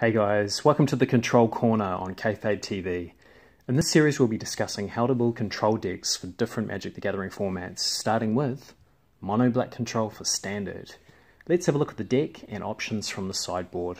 Hey guys, welcome to the Control Corner on Kayfabe TV. In this series we'll be discussing how to build control decks for different Magic the Gathering formats, starting with Mono Black Control for Standard. Let's have a look at the deck and options from the sideboard.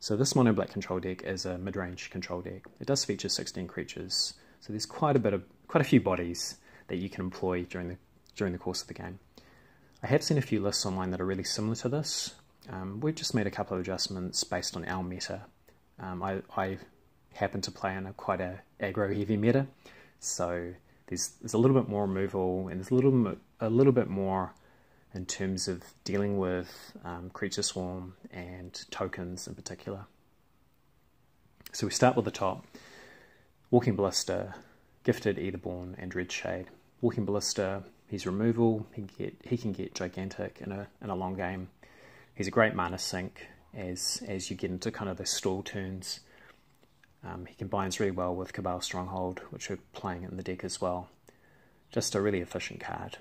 So this Mono Black Control deck is a mid-range control deck. It does feature 16 creatures, so there's quite a few bodies that you can employ during the course of the game. I have seen a few lists online that are really similar to this. We've just made a couple of adjustments based on our meta. I happen to play in quite a aggro heavy meta, so there's a little bit more removal and there's a little bit more in terms of dealing with creature swarm and tokens in particular. So we start with the top: Walking Ballista, Gifted Eitherborn, and Red Shade. Walking Ballista, his removal, he can get gigantic in a long game. He's a great mana sink as you get into kind of the stall turns. He combines really well with Cabal Stronghold, which we're playing in the deck as well. Just a really efficient card.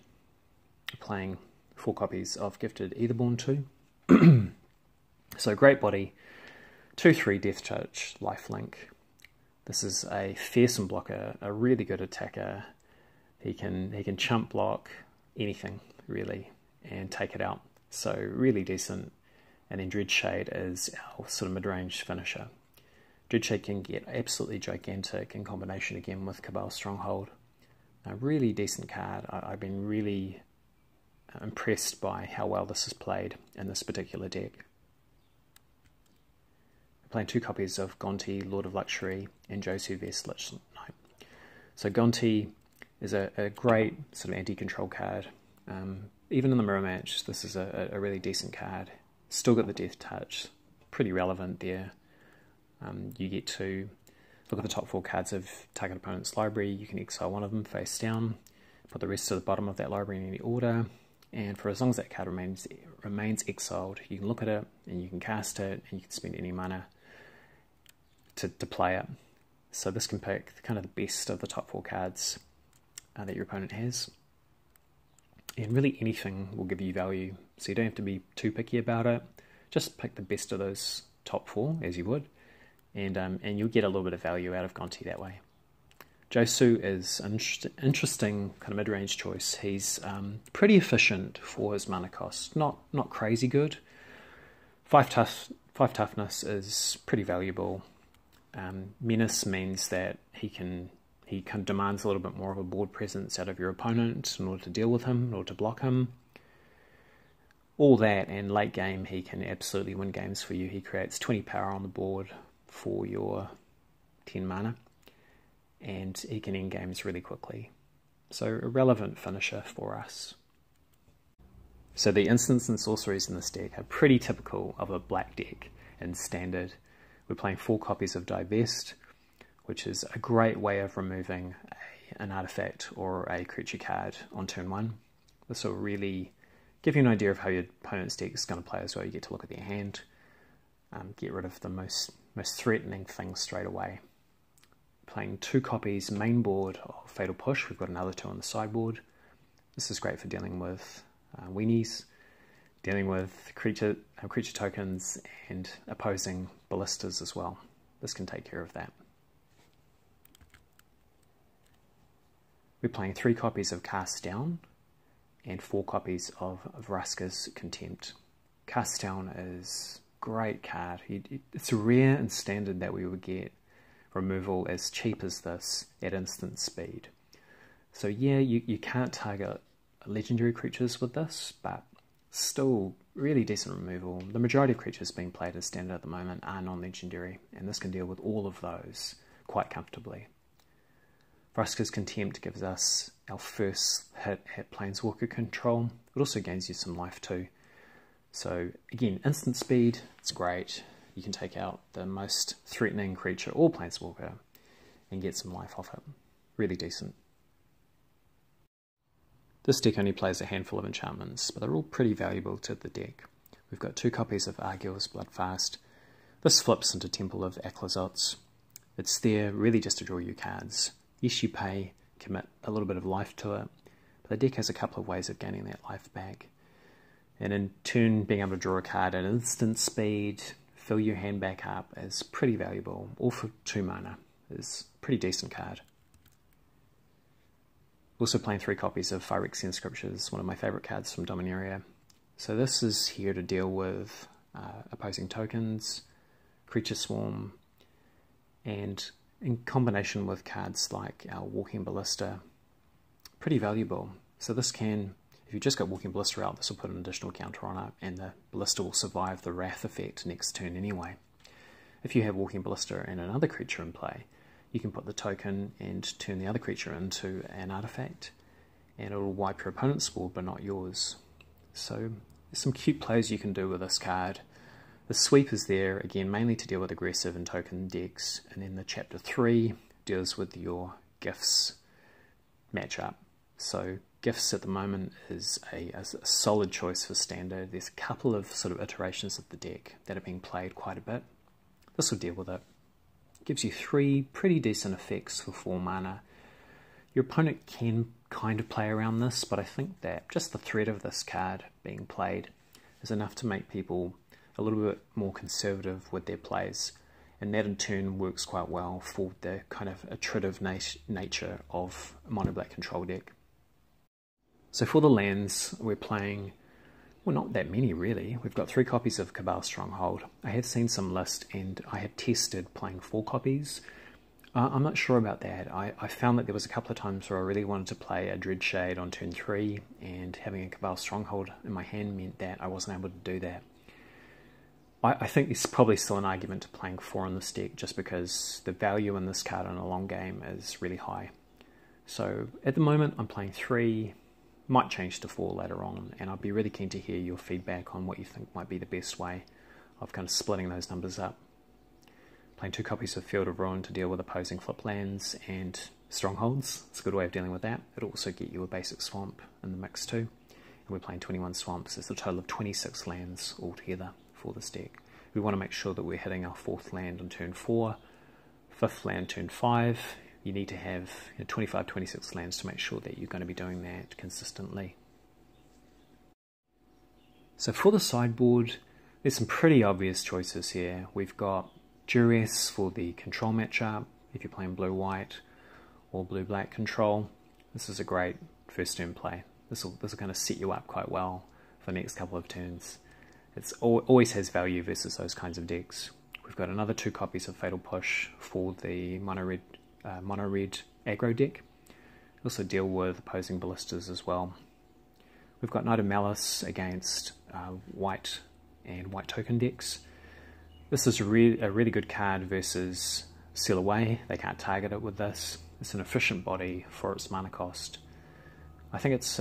Playing 4 copies of Gifted Eitherborn too. So great body, 2/3 Death Touch, lifelink. This is a fearsome blocker, a really good attacker. He can chump block anything really and take it out. So really decent. And then Dreadshade is our sort of mid-range finisher. Dreadshade can get absolutely gigantic in combination again with Cabal Stronghold. A really decent card. I've been really impressed by how well this is played in this particular deck. I'm playing 2 copies of Gonti, Lord of Luxury, and Josu Vest Knight. So Gonti is a great sort of anti-control card. Even in the mirror match, this is a really decent card. Still got the Death Touch, pretty relevant there. You get to look at the top 4 cards of target opponent's library. You can exile one of them face down, put the rest to the bottom of that library in any order, and for as long as that card remains exiled, you can look at it, and you can cast it, and you can spend any mana to play it. So this can pick kind of the best of the top 4 cards that your opponent has, and really anything will give you value, so you don't have to be too picky about it. Just pick the best of those top 4 as you would, and you'll get a little bit of value out of Gonti that way. Josu is an interesting kind of mid-range choice. He's pretty efficient for his mana cost, not crazy good. 5 toughness is pretty valuable. Menace means that he kind of demands a little bit more of a board presence out of your opponent in order to deal with him, in order to block him. All that, and late game, he can absolutely win games for you. He creates 20 power on the board for your 10 mana, and he can end games really quickly. So a relevant finisher for us. So the instants and sorceries in this deck are pretty typical of a black deck in Standard. We're playing 4 copies of Divest, which is a great way of removing an artifact or a creature card on turn 1. This will really give you an idea of how your opponent's deck is going to play as well. You get to look at their hand, get rid of the most threatening things straight away. Playing 2 copies main board of Fatal Push. We've got another 2 on the sideboard. This is great for dealing with weenies, dealing with creature tokens, and opposing ballistas as well. This can take care of that. We're playing 3 copies of Cast Down and 4 copies of Vraska's Contempt. Cast Down is a great card. It's rare and Standard that we would get removal as cheap as this at instant speed. So yeah, you can't target legendary creatures with this, but still really decent removal. The majority of creatures being played as Standard at the moment are non-legendary, and this can deal with all of those quite comfortably. Vraska's Contempt gives us our first hit at Planeswalker control. It also gains you some life too. So again, instant speed, it's great. You can take out the most threatening creature or Planeswalker and get some life off it. Really decent. This deck only plays a handful of enchantments, but they're all pretty valuable to the deck. We've got 2 copies of Argil's Bloodfast. This flips into Temple of Aklazot. It's there really just to draw you cards. Yes, you pay, commit a little bit of life to it, But the deck has a couple of ways of gaining that life back. And in turn, being able to draw a card at instant speed, fill your hand back up, is pretty valuable. All for 2 mana is a pretty decent card. Also playing 3 copies of Phyrexian Scriptures, one of my favourite cards from Dominaria. So this is here to deal with opposing tokens, creature swarm, and in combination with cards like our Walking Ballista, pretty valuable. So this can, if you just got Walking Ballista out, this will put an additional counter on it, and the Ballista will survive the Wrath effect next turn anyway. If you have Walking Ballista and another creature in play, you can put the token and turn the other creature into an artifact, and it'll wipe your opponent's board but not yours. So there's some cute plays you can do with this card. The sweep is there, again, mainly to deal with aggressive and token decks, and then the Chapter 3 deals with your gifts matchup. So gifts at the moment is a solid choice for standard. There's a couple of sort of iterations of the deck that are being played quite a bit. This will deal with it. Gives you 3 pretty decent effects for 4 mana. Your opponent can kind of play around this, but I think that just the threat of this card being played is enough to make people a little bit more conservative with their plays, and that in turn works quite well for the kind of attritive nature of Mono Black Control deck. So for the lands, we're playing, well, not that many really. We've got 3 copies of Cabal Stronghold. I have seen some list, and I have tested playing 4 copies. I'm not sure about that. I found that there was a couple of times where I really wanted to play a Dreadshade on turn 3, and having a Cabal Stronghold in my hand meant that I wasn't able to do that. I think there's probably still an argument to playing 4 on this deck, just because the value in this card in a long game is really high. So at the moment I'm playing 3. Might change to 4 later on, and I'd be really keen to hear your feedback on what you think might be the best way of kind of splitting those numbers up. Playing 2 copies of Field of Ruin to deal with opposing flip lands and strongholds. It's a good way of dealing with that. It'll also get you a basic swamp in the mix too. And we're playing 21 swamps. There's a total of 26 lands altogether for this deck. We want to make sure that we're hitting our 4th land on turn 4, 5th land turn 5. You need to have 25, 26 lands to make sure that you're going to be doing that consistently. So for the sideboard, there's some pretty obvious choices here. We've got Duress for the control matchup, if you're playing blue-white or blue-black control. This is a great first turn play. This will kind of set you up quite well for the next couple of turns. It always has value versus those kinds of decks. We've got another 2 copies of Fatal Push for the mono red aggro deck. Also deal with opposing ballistas as well. We've got Knight of Malice against white and white token decks. This is a really good card versus Seal Away. They can't target it with this. It's an efficient body for its mana cost. I think it's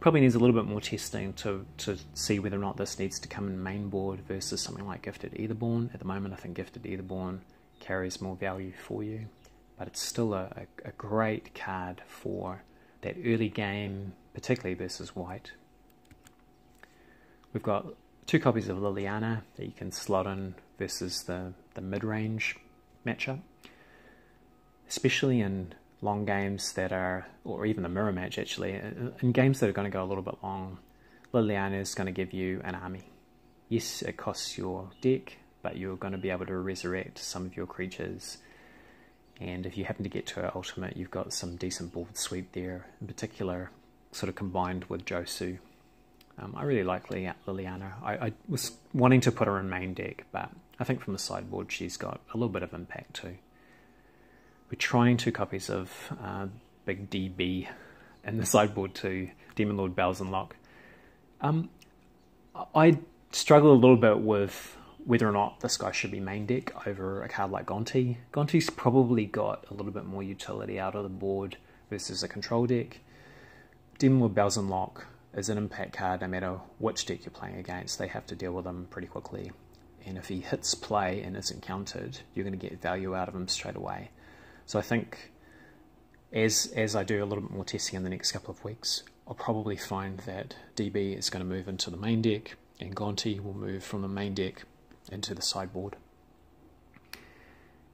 probably needs a little bit more testing to see whether or not this needs to come in main board versus something like Gifted Eitherborn. At the moment I think Gifted Eitherborn carries more value for you. But it's still a great card for that early game, particularly versus white. We've got 2 copies of Liliana that you can slot in versus the mid-range matchup. Especially in long games that are, or even the mirror match actually, in games that are going to go a little bit long, Liliana is going to give you an army. Yes, it costs your deck, but you're going to be able to resurrect some of your creatures. And if you happen to get to her ultimate, you've got some decent board sweep there, in particular sort of combined with Josu. I really like Liliana. I was wanting to put her in main deck, but I think from the sideboard she's got a little bit of impact too. We're trying 2 copies of Big DB in the sideboard too, Demon Lord Belzenlock. I struggle a little bit with whether or not this guy should be main deck over a card like Gonti. Gonti's probably got a little bit more utility out of the board versus a control deck. Demon Lord Belzenlock is an impact card. No matter which deck you're playing against, they have to deal with him pretty quickly. And if he hits play and isn't countered, you're going to get value out of him straight away. So I think as I do a little bit more testing in the next couple of weeks, I'll probably find that DB is going to move into the main deck and Gonti will move from the main deck into the sideboard.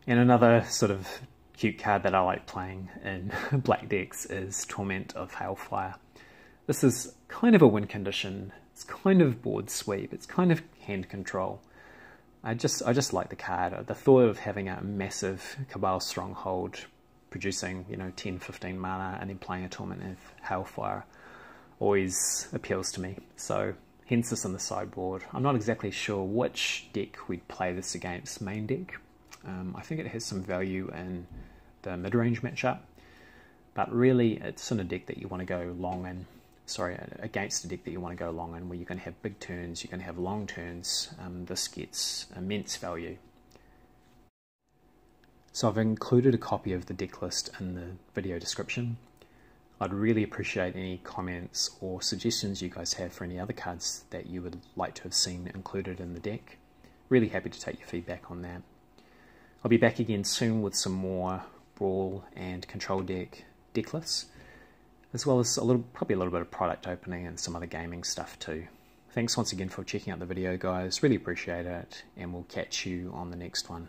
And another sort of cute card that I like playing in black decks is Torment of Hailfire. This is kind of a win condition. It's kind of board sweep. It's kind of hand control. I just like the card. The thought of having a massive Cabal Stronghold producing, you know, 10, 15 mana and then playing a Torment of Hailfire always appeals to me. So hence this in the sideboard. I'm not exactly sure which deck we'd play this against, main deck. I think it has some value in the mid-range matchup, but really it's in a deck that you want to go long in. Sorry, against a deck that you want to go long in, where you can have big turns, you can have long turns. This gets immense value. So I've included a copy of the deck list in the video description. I'd really appreciate any comments or suggestions you guys have for any other cards that you would like to have seen included in the deck. Really happy to take your feedback on that. I'll be back again soon with some more Brawl and Control deck lists, as well as probably a little bit of product opening and some other gaming stuff too. Thanks once again for checking out the video, guys. Really appreciate it, and we'll catch you on the next one.